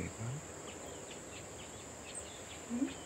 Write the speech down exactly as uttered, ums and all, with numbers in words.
Take one. Mm-hmm.